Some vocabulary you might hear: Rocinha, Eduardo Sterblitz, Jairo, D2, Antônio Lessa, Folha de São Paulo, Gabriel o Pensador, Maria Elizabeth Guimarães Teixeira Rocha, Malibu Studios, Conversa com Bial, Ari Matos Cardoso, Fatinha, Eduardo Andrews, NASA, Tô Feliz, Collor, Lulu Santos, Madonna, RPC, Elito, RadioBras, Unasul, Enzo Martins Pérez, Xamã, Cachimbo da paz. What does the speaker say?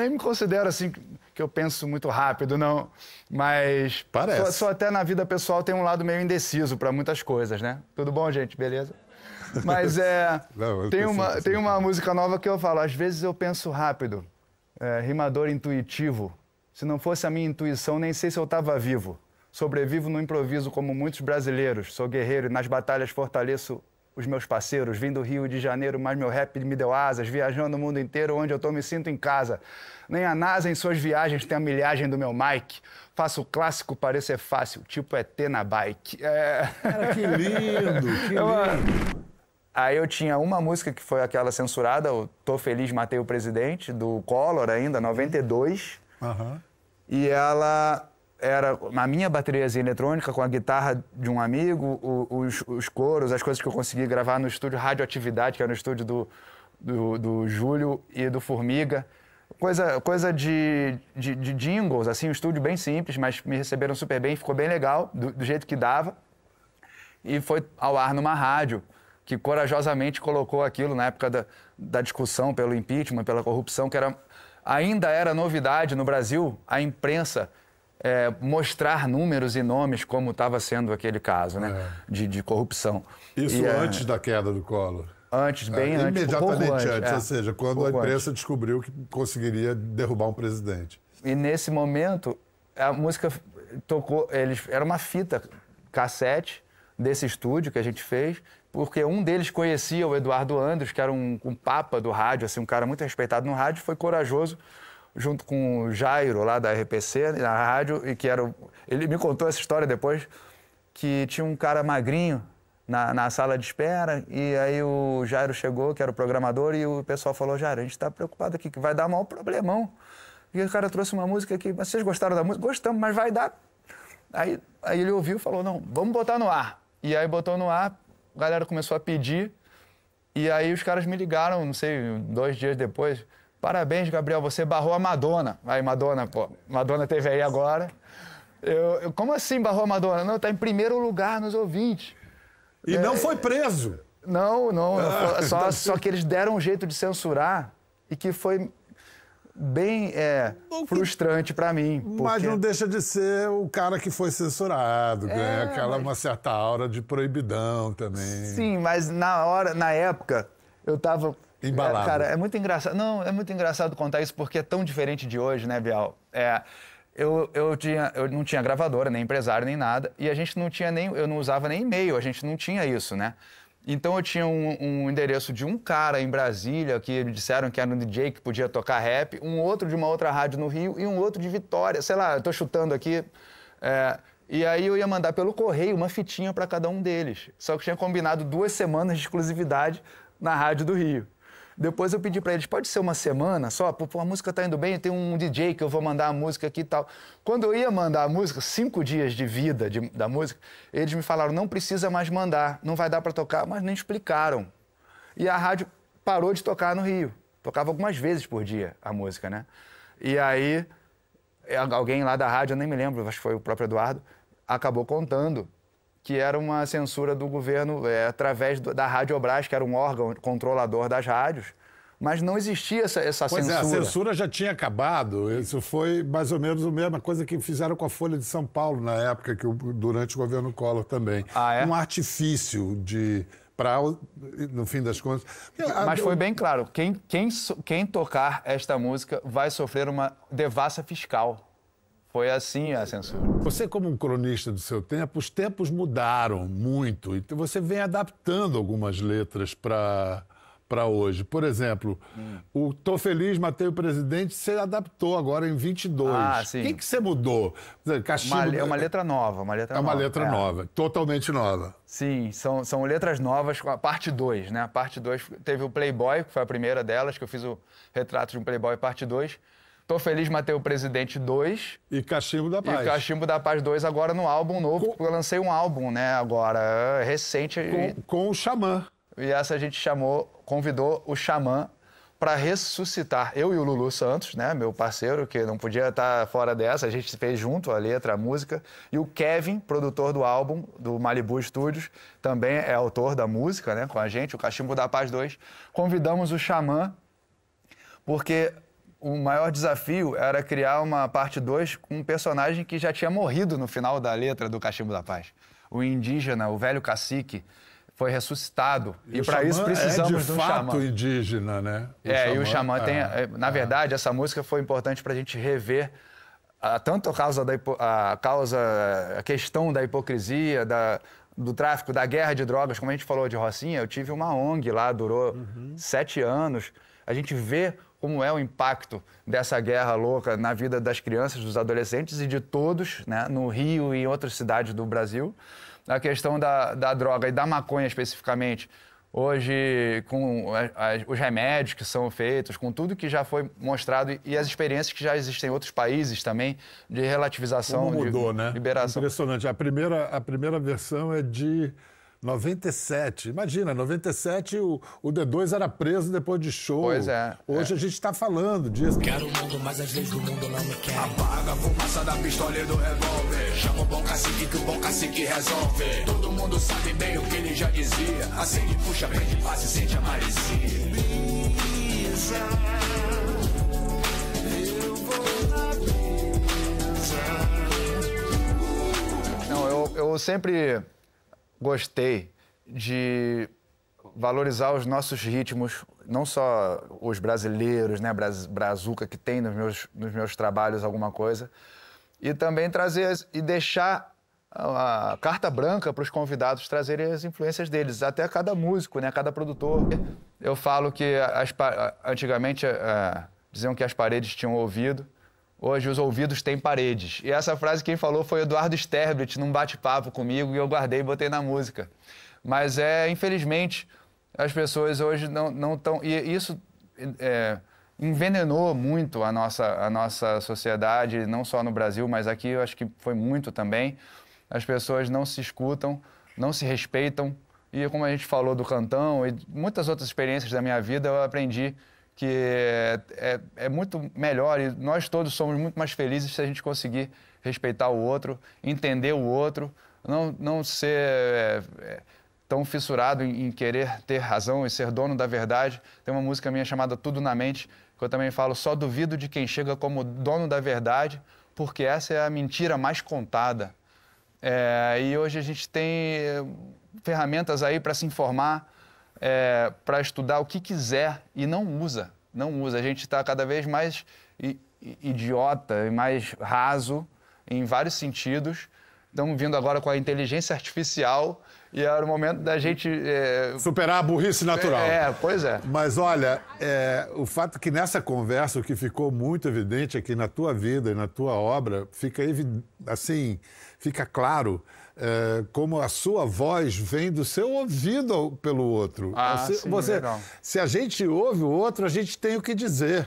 nem me considero assim que eu penso muito rápido, não. Mas parece. Só até na vida pessoal tem um lado meio indeciso para muitas coisas, né? Tudo bom, gente? Beleza? Mas é, não, tem uma música nova que eu falo, às vezes eu penso rápido, rimador intuitivo. Se não fosse a minha intuição, nem sei se eu estava vivo. Sobrevivo no improviso como muitos brasileiros. Sou guerreiro e nas batalhas fortaleço os meus parceiros. Vim do Rio de Janeiro, mas meu rap me deu asas. Viajando o mundo inteiro, onde eu tô me sinto em casa. Nem a NASA em suas viagens tem a milhagem do meu mic. Faço o clássico, parecer fácil, tipo ET na bike. É... Cara, que lindo, que lindo. Aí eu tinha uma música que foi aquela censurada, eu Tô Feliz, Matei o Presidente, do Collor ainda, 92. Uhum. E ela era a minha bateriazinha eletrônica com a guitarra de um amigo, os coros, as coisas que eu consegui gravar no estúdio Radioatividade, que era no estúdio do Júlio e do Formiga. Coisa de jingles, assim, um estúdio bem simples, mas me receberam super bem, ficou bem legal, do jeito que dava. E foi ao ar numa rádio que corajosamente colocou aquilo na época da discussão pelo impeachment, pela corrupção, que ainda era novidade no Brasil, a imprensa mostrar números e nomes como estava sendo aquele caso, né? É. De corrupção. Isso antes da queda do Collor? Antes, bem antes. Imediatamente antes, ou seja, quando a imprensa descobriu que conseguiria derrubar um presidente. E nesse momento, a música tocou... Era uma fita cassete desse estúdio que a gente fez, porque um deles conhecia o Eduardo Andrews, que era um papa do rádio, assim, um cara muito respeitado no rádio, foi corajoso, junto com o Jairo, lá da RPC, na rádio, e que era... Ele me contou essa história depois, que tinha um cara magrinho na sala de espera, e aí o Jairo chegou, que era o programador, e o pessoal falou, Jairo, a gente tá preocupado aqui, que vai dar maior problemão. E o cara trouxe uma música aqui, mas vocês gostaram da música? Gostamos, mas vai dar... Aí ele ouviu e falou, não, vamos botar no ar. E aí botou no ar, a galera começou a pedir, e aí os caras me ligaram, não sei, 2 dias depois, parabéns, Gabriel, você barrou a Madonna. Aí, Madonna, pô, Madonna teve aí agora. Eu, como assim barrou a Madonna? Não, tá em primeiro lugar nos ouvintes. E não foi preso? Não, só que eles deram um jeito de censurar, e que foi... bem frustrante para mim. Porque... Mas não deixa de ser o cara que foi censurado, né? Aquela uma certa aura de proibidão também. Sim, mas na época, eu tava... Embalado. Cara, é muito engraçado. Não, é muito engraçado contar isso porque é tão diferente de hoje, né, Bial? Eu não tinha gravadora, nem empresário, nem nada. E a gente não tinha nem... Eu não usava nem e-mail, a gente não tinha isso, né? Então eu tinha um endereço de um cara em Brasília, que me disseram que era um DJ que podia tocar rap, um outro de uma outra rádio no Rio e um outro de Vitória, sei lá, eu tô chutando aqui. E aí eu ia mandar pelo correio uma fitinha para cada um deles. Só que eu tinha combinado 2 semanas de exclusividade na rádio do Rio. Depois eu pedi para eles, pode ser uma semana só? Pô, a música tá indo bem, tem um DJ que eu vou mandar a música aqui e tal. Quando eu ia mandar a música, 5 dias de vida da música, eles me falaram, não precisa mais mandar, não vai dar para tocar, mas nem explicaram. E a rádio parou de tocar no Rio. Tocava algumas vezes por dia a música, né? E aí, alguém lá da rádio, eu nem me lembro, acho que foi o próprio Eduardo, acabou contando que era uma censura do governo através da RadioBras, que era um órgão controlador das rádios, mas não existia essa censura. Pois é, a censura já tinha acabado, isso foi mais ou menos a mesma coisa que fizeram com a Folha de São Paulo na época, durante o governo Collor também. Ah, é? Um artifício de... no fim das contas... Mas foi bem claro, quem tocar esta música vai sofrer uma devassa fiscal. Foi assim a censura. Você, como um cronista do seu tempo, os tempos mudaram muito e você vem adaptando algumas letras para hoje. Por exemplo, o Tô Feliz, Matei o Presidente, você adaptou agora em 22. Ah, sim. O que você mudou? Cachimbo... É uma letra nova, uma letra nova. É uma letra nova, totalmente nova. Sim, são letras novas, a parte 2, né? A parte 2 teve o Playboy, que foi a primeira delas, que eu fiz o retrato de um Playboy, parte 2. Tô Feliz, Matei o Presidente 2. E Cachimbo da Paz. E Cachimbo da Paz 2 agora no álbum novo, porque eu lancei um álbum, né, agora, recente. Com o Xamã. E essa a gente convidou o Xamã para ressuscitar. Eu e o Lulu Santos, né, meu parceiro, que não podia estar fora dessa, a gente fez junto a letra, a música. E o Kevin, produtor do álbum, do Malibu Studios, também é autor da música, né, com a gente, o Cachimbo da Paz 2. Convidamos o Xamã, porque... o maior desafio era criar uma parte 2 com um personagem que já tinha morrido no final da letra do Cachimbo da Paz. O indígena, o velho cacique, foi ressuscitado. E para isso precisamos de um xamã. É, de fato, indígena, né? É, e o xamã tem... Na verdade, essa música foi importante para a gente rever tanto a questão da hipocrisia, do tráfico, da guerra de drogas. Como a gente falou de Rocinha, eu tive uma ONG lá, durou 7 anos. A gente vê como é o impacto dessa guerra louca na vida das crianças, dos adolescentes e de todos, né, no Rio e em outras cidades do Brasil. A questão da droga e da maconha especificamente, hoje com os remédios que são feitos, com tudo que já foi mostrado e as experiências que já existem em outros países também, de relativização, como mudou, de né? liberação. Impressionante. A primeira versão é de 97. Imagina, 97 o D2 era preso depois de show. Pois é. Hoje a gente está falando disso. Quero o mundo, mas às vezes o mundo não me quer. Apaga a fumaça da pistola e do revólver. Chama o bom cacique que o bom cacique resolve. Todo mundo sabe bem o que ele já dizia. Acende, puxa, prende, passa e sente a malicia. Brisa, eu vou na brisa. Não, eu sempre... gostei de valorizar os nossos ritmos, não só os brasileiros, né, brazuca, que tem nos meus trabalhos alguma coisa, e também trazer e deixar a carta branca para os convidados trazerem as influências deles, até cada músico, né, cada produtor. Eu falo que antigamente diziam que as paredes tinham ouvido. Hoje, os ouvidos têm paredes. E essa frase quem falou foi Eduardo Sterblitz, num bate-papo comigo, e eu guardei e botei na música. Mas, infelizmente, as pessoas hoje não estão... E isso envenenou muito a nossa sociedade, não só no Brasil, mas aqui eu acho que foi muito também. As pessoas não se escutam, não se respeitam. E como a gente falou do cantão e muitas outras experiências da minha vida, eu aprendi... que é muito melhor, e nós todos somos muito mais felizes se a gente conseguir respeitar o outro, entender o outro, não ser tão fissurado em querer ter razão e ser dono da verdade. Tem uma música minha chamada Tudo na Mente, que eu também falo, só duvido de quem chega como dono da verdade, porque essa é a mentira mais contada. E hoje a gente tem ferramentas aí para se informar, para estudar o que quiser e não usa. A gente está cada vez mais idiota e mais raso em vários sentidos. Estamos vindo agora com a inteligência artificial e era o momento da gente... superar a burrice natural. Pois é. Mas olha, o fato é que nessa conversa o que ficou muito evidente é que na tua vida e na tua obra fica assim, fica claro... como a sua voz vem do seu ouvido pelo outro. Ah, sim, legal. Se a gente ouve o outro, a gente tem o que dizer.